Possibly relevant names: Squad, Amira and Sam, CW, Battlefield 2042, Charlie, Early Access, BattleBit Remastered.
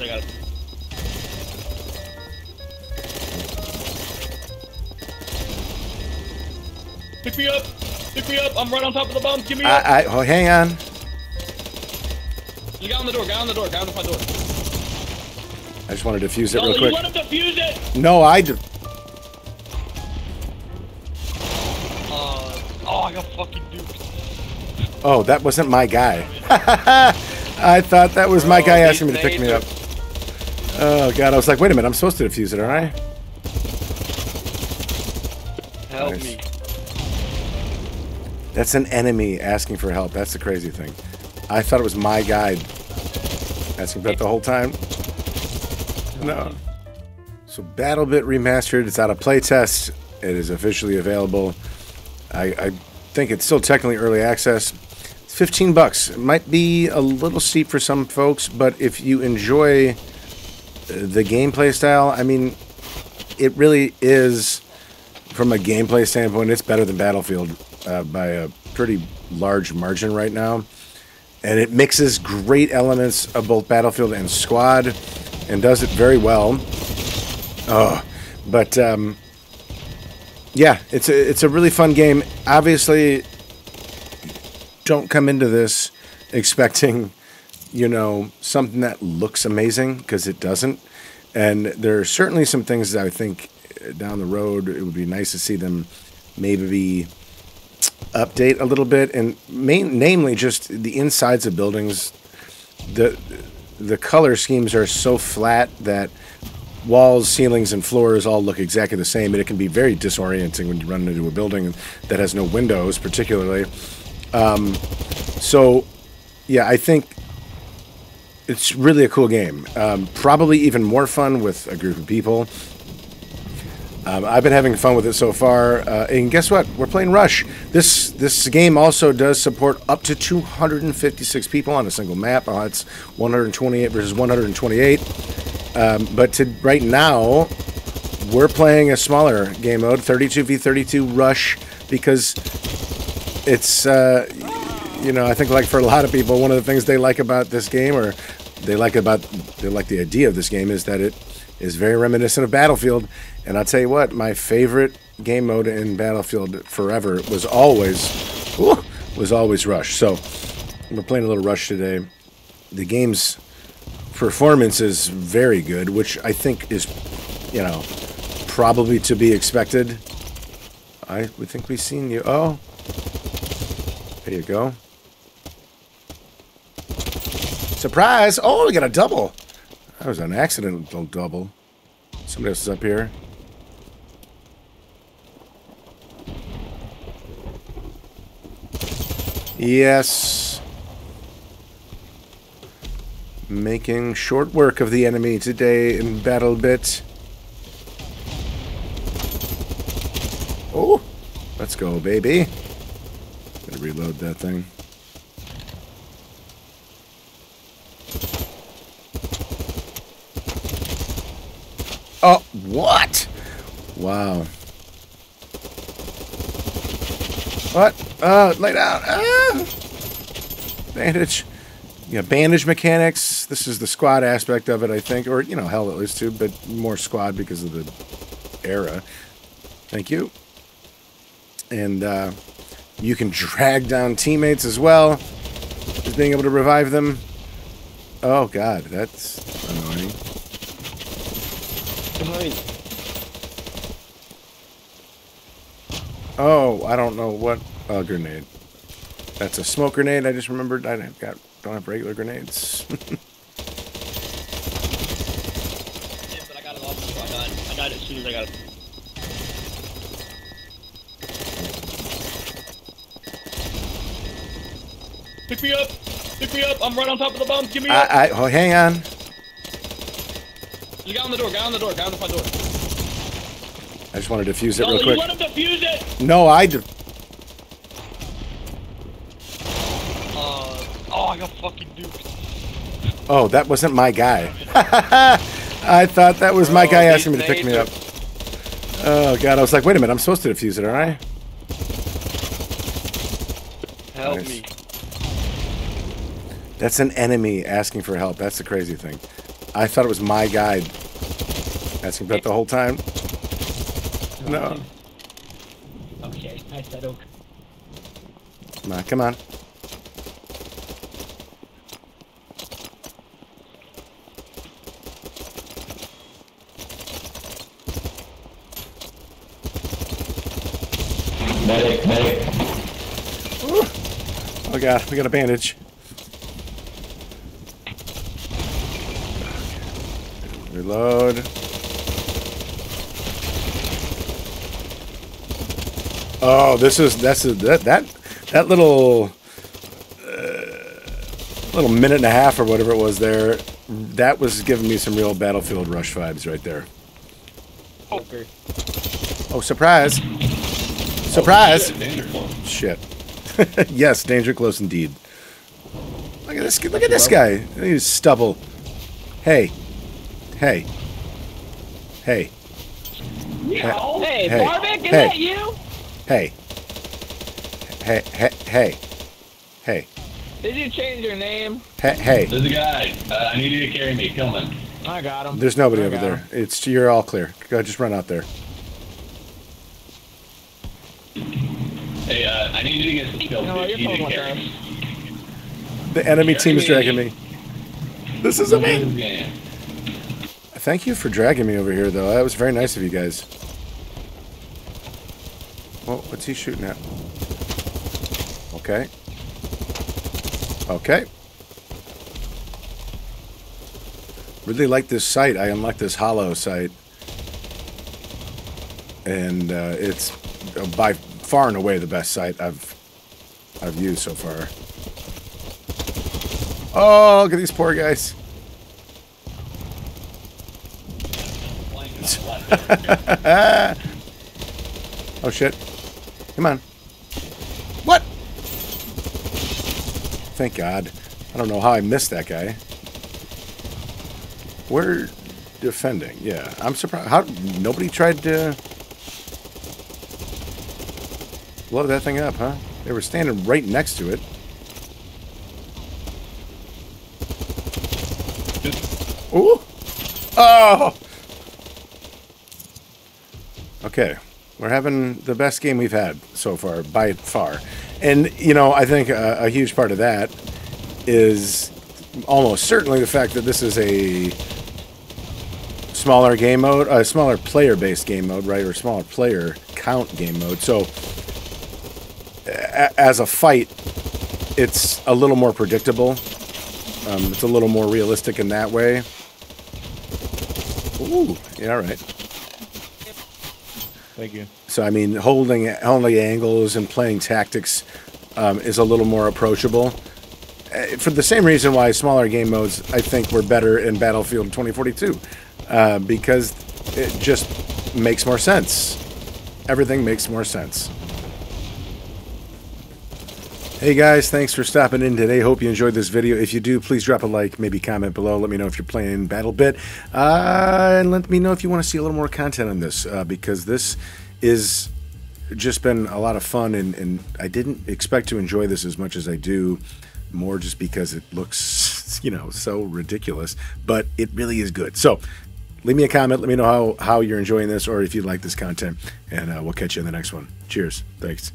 I got it. Pick me up! Pick me up! I'm right on top of the bomb! Give me up! Oh, hang on. There's a guy on the door, guy on the door, guy on the front door. I just want to defuse it real quick. You want to defuse it? No, I do. Oh, I got fucking duped. Oh, that wasn't my guy. I thought that was my guy asking me to pick me up. Oh, God. I was like, wait a minute. I'm supposed to defuse it, all right? Help me. That's an enemy asking for help. That's the crazy thing. I thought it was my guy asking for that the whole time. No. So BattleBit Remastered, it's out of playtest. It is officially available. I think it's still technically early access. It's $15. It might be a little steep for some folks, but if you enjoy the gameplay style, I mean, it really is, from a gameplay standpoint, it's better than Battlefield by a pretty large margin right now. And it mixes great elements of both Battlefield and Squad, and does it very well. But yeah, it's a really fun game. Obviously, don't come into this expecting, you know, something that looks amazing, because it doesn't. And there are certainly some things that I think down the road it would be nice to see them maybe update a little bit, and namely just the insides of buildings. The color schemes are so flat that walls, ceilings, and floors all look exactly the same, and it can be very disorienting when you run into a building that has no windows, particularly. So, yeah, I think it's really a cool game. Probably even more fun with a group of people. I've been having fun with it so far, and guess what? We're playing Rush. This game also does support up to 256 people on a single map. Oh, it's 128 versus 128. But right now, we're playing a smaller game mode, 32v32 Rush, because it's, you know, I think like for a lot of people, one of the things they like about this game, or they like the idea of this game, is that it is very reminiscent of Battlefield. And I'll tell you what, my favorite game mode in Battlefield forever was always Rush. So we're playing a little Rush today. The game's performance is very good, which I think is, you know, probably to be expected. I would think we've seen you. Oh, there you go. Surprise! Oh, we got a double. That was an accidental double. Somebody else is up here. Yes. Making short work of the enemy today in BattleBit. Oh, let's go, baby. Gotta reload that thing. Oh, what? Wow. What? Oh, lay down. Ah! Bandage. Yeah, bandage mechanics. This is the squad aspect of it, I think. Or, you know, hell, at least too, but more squad because of the era. Thank you. And you can drag down teammates as well. Just being able to revive them. Oh, God, that's annoying. Behind. Oh, I don't know what a grenade. That's a smoke grenade. I just remembered. I don't have regular grenades. Yeah, but I got it all before I died. I died as soon as I got it. Pick me up! Pick me up! I'm right on top of the bomb. Give me up! Oh, hang on. Guy on the door, guy on the door, guy on the front door. I just want to defuse it real quick. You want to defuse it? No, I do. Oh, I got fucking duped. Oh, that wasn't my guy. I thought that was my guy asking me to pick me up. Oh, God, I was like, wait a minute, I'm supposed to defuse it, all right? Help me. That's an enemy asking for help. That's the crazy thing. I thought it was my guide asking about the whole time. No. Okay, I said okay. Come on, come on. Medic, medic. Ooh. Oh god, we got a bandage. Reload. Oh, this is that little minute and a half or whatever it was there. That was giving me some real Battlefield Rush vibes right there. Okay. Oh, surprise! Surprise! Oh, shit. Shit. Yes, danger close indeed. Look at this! Look at this guy. He's stubble. Hey. Hey. Hey. Yo, hey, hey, Barbic, is that you? Hey. Hey, hey, hey. Hey. Did you change your name? Hey, hey. There's a guy. I need you to carry me. Kill him. I got him. There's nobody over there. It's you're all clear. Go, just run out there. Hey, I need you to get some kills. No, you're fine with that. The enemy team is dragging me. This is amazing. Thank you for dragging me over here, though. That was very nice of you guys. Well, what's he shooting at? Okay. Okay. Really like this sight. I unlocked this hollow sight. And it's by far and away the best sight I've used so far. Oh, look at these poor guys. Oh shit. Come on. What? Thank God. I don't know how I missed that guy. We're defending. Yeah. I'm surprised. How nobody tried to blow that thing up, huh? They were standing right next to it. Ooh. Oh! Okay, we're having the best game we've had so far, by far. And, you know, I think a huge part of that is almost certainly the fact that this is a smaller game mode, a smaller player-based game mode, right, or smaller player count game mode. So, as a fight, it's a little more predictable. It's a little more realistic in that way. Ooh, yeah, all right. Thank you. So I mean, holding angles and playing tactics is a little more approachable. For the same reason why smaller game modes, I think, were better in Battlefield 2042, because it just makes more sense. Everything makes more sense. Hey guys, thanks for stopping in today. Hope you enjoyed this video. If you do, please drop a like, maybe comment below. Let me know if you're playing BattleBit. And let me know if you want to see a little more content on this, because this is just been a lot of fun, and I didn't expect to enjoy this as much as I do, more just because it looks, you know, so ridiculous, but it really is good. So leave me a comment. Let me know how you're enjoying this or if you like this content, and we'll catch you in the next one. Cheers. Thanks.